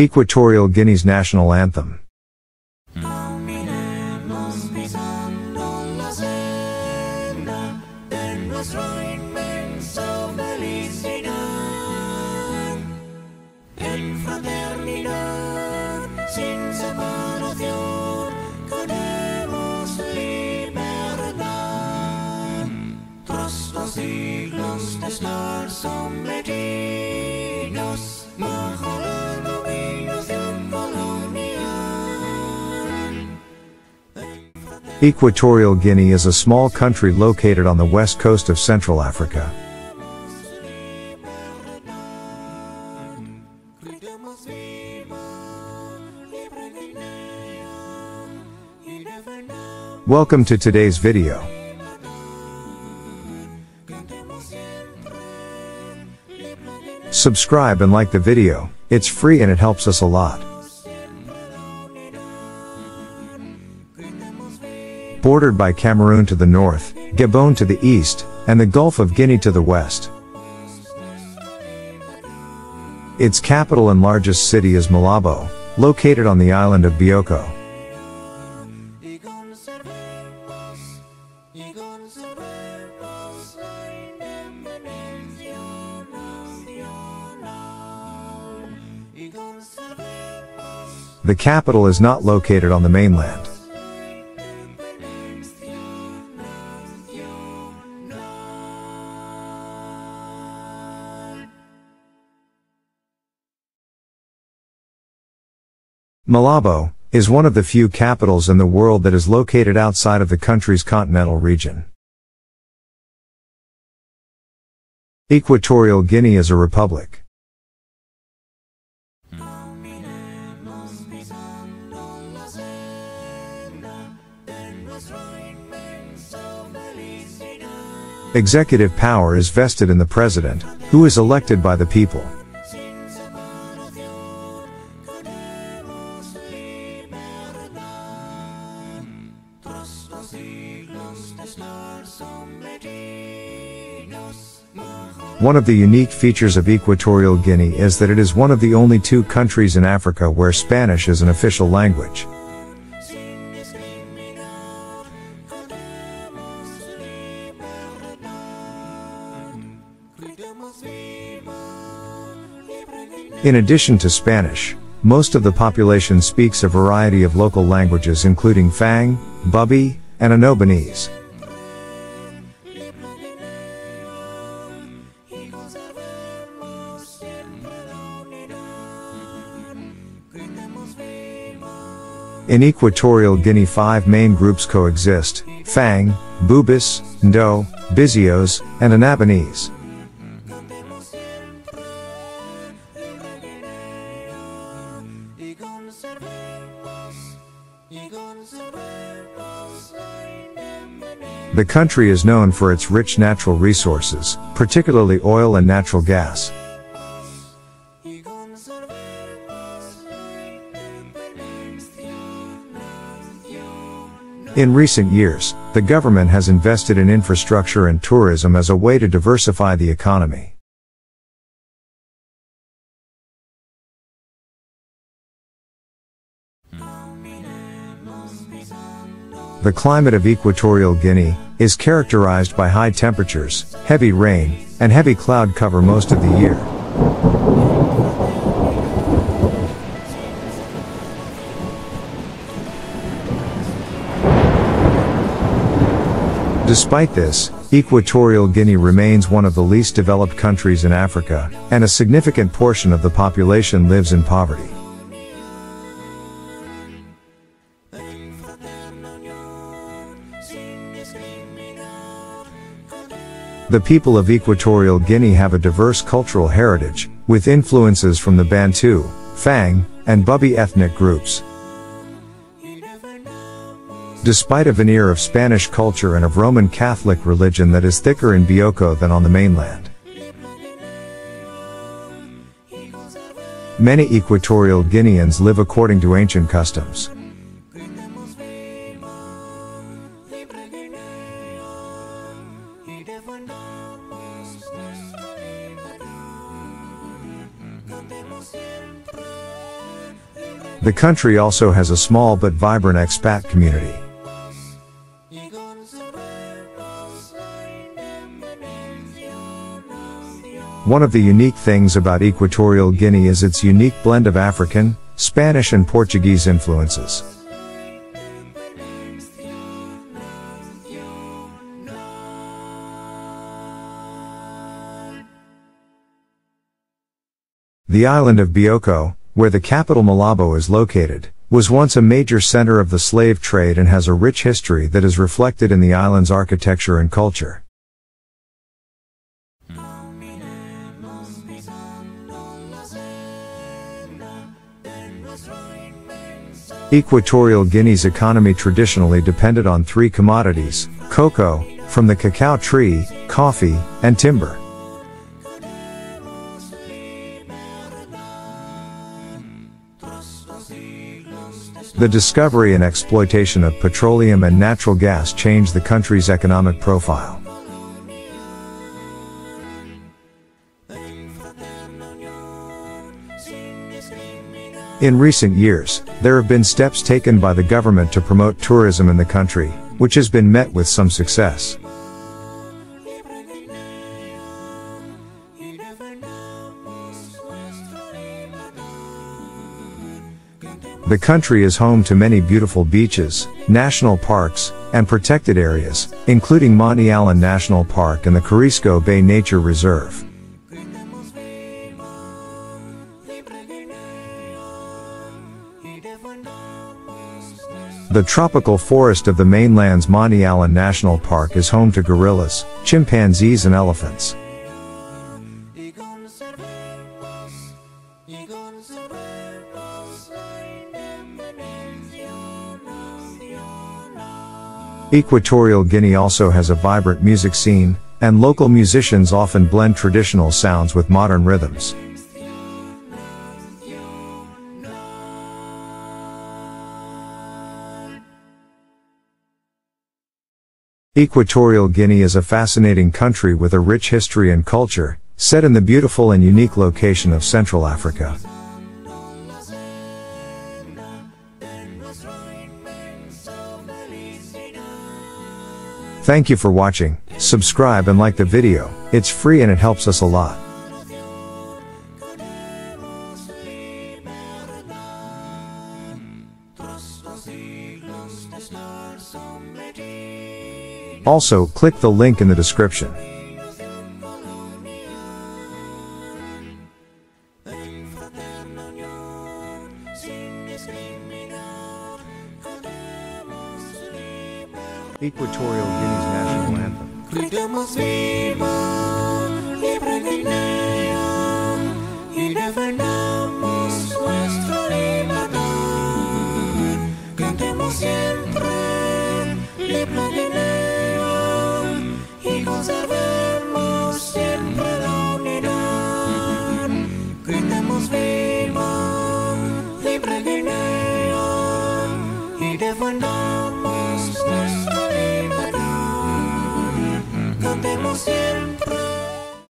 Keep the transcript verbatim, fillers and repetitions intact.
Equatorial Guinea's national anthem. Equatorial Guinea is a small country located on the west coast of Central Africa. Welcome to today's video. Subscribe and like the video, it's free and it helps us a lot. Bordered by Cameroon to the north, Gabon to the east, and the Gulf of Guinea to the west. Its capital and largest city is Malabo, located on the island of Bioko. The capital is not located on the mainland. Malabo is one of the few capitals in the world that is located outside of the country's continental region. Equatorial Guinea is a republic. Executive power is vested in the president, who is elected by the people. One of the unique features of Equatorial Guinea is that it is one of the only two countries in Africa where Spanish is an official language. In addition to Spanish, most of the population speaks a variety of local languages including Fang, Bubi, and Annobonese. In Equatorial Guinea, five main groups coexist: Fang, Bubis, Ndo, Bizios, and Annobonese. The country is known for its rich natural resources, particularly oil and natural gas. In recent years, the government has invested in infrastructure and tourism as a way to diversify the economy. The climate of Equatorial Guinea is characterized by high temperatures, heavy rain, and heavy cloud cover most of the year. Despite this, Equatorial Guinea remains one of the least developed countries in Africa, and a significant portion of the population lives in poverty. The people of Equatorial Guinea have a diverse cultural heritage, with influences from the Bantu, Fang, and Bubi ethnic groups. Despite a veneer of Spanish culture and of Roman Catholic religion that is thicker in Bioko than on the mainland. Many Equatorial Guineans live according to ancient customs. The country also has a small but vibrant expat community. One of the unique things about Equatorial Guinea is its unique blend of African, Spanish and Portuguese influences. The island of Bioko, where the capital Malabo is located, was once a major center of the slave trade and has a rich history that is reflected in the island's architecture and culture. Equatorial Guinea's economy traditionally depended on three commodities: cocoa, from the cacao tree, coffee, and timber. The discovery and exploitation of petroleum and natural gas changed the country's economic profile. In recent years, there have been steps taken by the government to promote tourism in the country, which has been met with some success. The country is home to many beautiful beaches, national parks, and protected areas, including Monte Allen National Park and the Corisco Bay Nature Reserve. The tropical forest of the mainland's Monte Allen National Park is home to gorillas, chimpanzees and elephants. Equatorial Guinea also has a vibrant music scene, and local musicians often blend traditional sounds with modern rhythms. Equatorial Guinea is a fascinating country with a rich history and culture, set in the beautiful and unique location of Central Africa. Thank you for watching. Subscribe and like the video, it's free and it helps us a lot. Also, click the link in the description. Equatorial Guinea's national anthem. Conservemos siempre la unidad, gritemos viva, libre Guinea y defendamos.